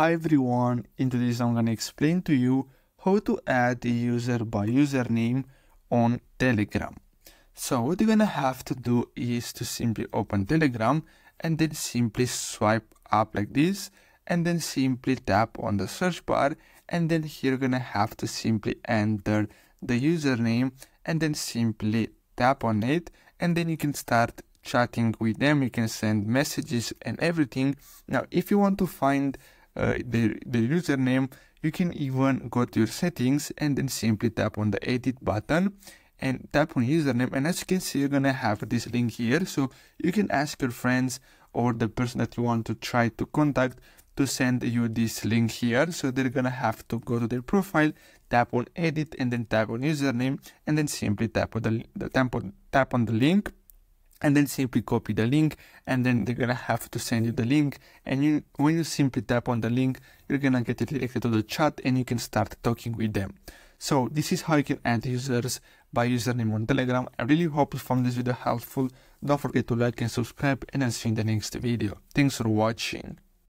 Hi everyone, in today's I'm gonna explain to you how to add a user by username on Telegram. So what you're gonna have to do is to simply open Telegram and then simply swipe up like this and then simply tap on the search bar, and then here you're gonna have to simply enter the username and then simply tap on it, and then you can start chatting with them, you can send messages and everything. Now if you want to find the username, you can even go to your settings and then simply tap on the edit button and tap on username, and as you can see you're gonna have this link here, so you can ask your friends or the person that you want to try to contact to send you this link here. So they're gonna have to go to their profile, tap on edit and then tap on username, and then simply tap on the link and then simply copy the link, and then they're gonna have to send you the link, and when you simply tap on the link you're gonna get it directly to the chat and you can start talking with them. So this is how you can add users by username on Telegram. I really hope you found this video helpful. Don't forget to like and subscribe, and I'll see you in the next video. Thanks for watching.